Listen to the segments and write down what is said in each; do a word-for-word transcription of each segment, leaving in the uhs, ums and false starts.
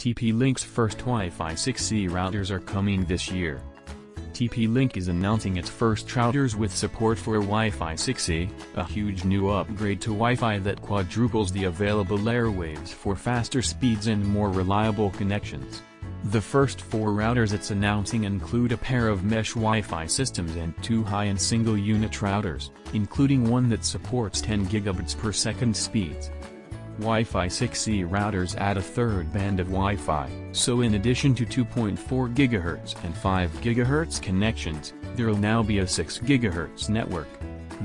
T P-Link's first Wi-Fi six E routers are coming this year. T P-Link is announcing its first routers with support for Wi-Fi six E, a huge new upgrade to Wi-Fi that quadruples the available airwaves for faster speeds and more reliable connections. The first four routers it's announcing include a pair of mesh Wi-Fi systems and two high-end single-unit routers, including one that supports ten gigabits per second speeds. Wi-Fi six E routers add a third band of Wi-Fi, so in addition to two point four gigahertz and five gigahertz connections, there'll now be a six gigahertz network.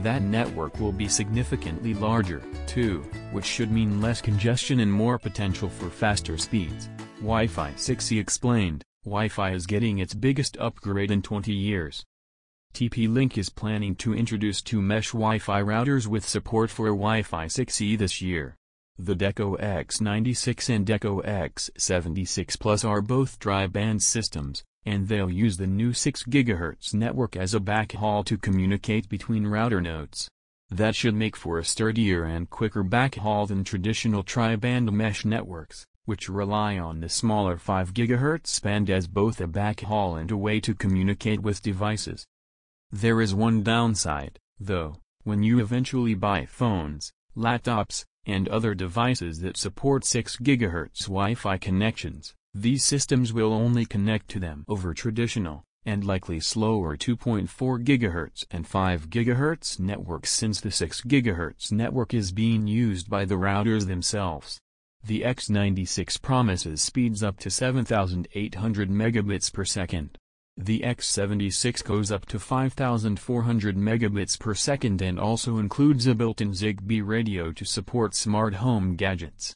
That network will be significantly larger, too, which should mean less congestion and more potential for faster speeds. Wi-Fi six E explained, Wi-Fi is getting its biggest upgrade in twenty years. T P-Link is planning to introduce two mesh Wi-Fi routers with support for Wi-Fi six E this year. The Deco X ninety-six and Deco X seventy-six Plus are both tri-band systems, and they'll use the new six gigahertz network as a backhaul to communicate between router nodes. That should make for a sturdier and quicker backhaul than traditional tri-band mesh networks, which rely on the smaller five gigahertz band as both a backhaul and a way to communicate with devices. There is one downside, though: when you eventually buy phones, laptops, and other devices that support six gigahertz Wi-Fi connections, these systems will only connect to them over traditional, and likely slower two point four gigahertz and five gigahertz networks, since the six gigahertz network is being used by the routers themselves. The X ninety-six promises speeds up to seven thousand eight hundred megabits per second. The X seventy-six goes up to five thousand four hundred megabits per second and also includes a built-in Zigbee radio to support smart home gadgets.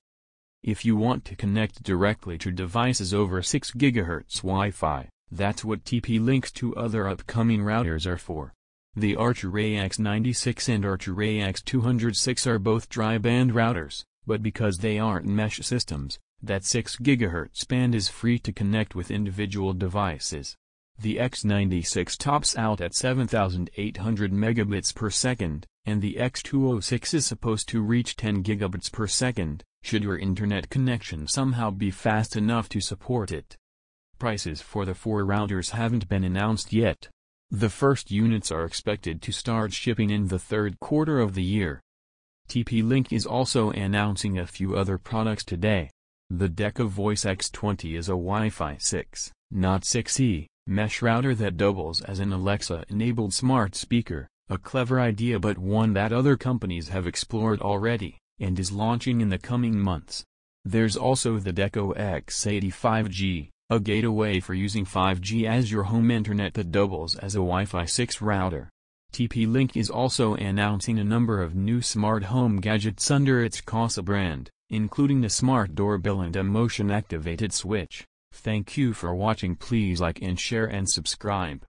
If you want to connect directly to devices over six gigahertz Wi-Fi, that's what T P-Link's two other upcoming routers are for. The Archer A X ninety-six and Archer A X two oh six are both tri-band routers, but because they aren't mesh systems, that six gigahertz band is free to connect with individual devices. The X ninety-six tops out at seven thousand eight hundred megabits per second, and the X two oh six is supposed to reach ten gigabits per second, should your internet connection somehow be fast enough to support it. Prices for the four routers haven't been announced yet. The first units are expected to start shipping in the third quarter of the year. T P-Link is also announcing a few other products today. The Deco X twenty is a Wi-Fi six, not six E, mesh router that doubles as an Alexa-enabled smart speaker, a clever idea but one that other companies have explored already, and is launching in the coming months. There's also the Deco X eighty five G, a gateway for using five G as your home internet that doubles as a Wi-Fi six router. T P-Link is also announcing a number of new smart home gadgets under its Kasa brand, including the smart doorbell and a motion-activated switch. Thank you for watching. Please like and share and subscribe.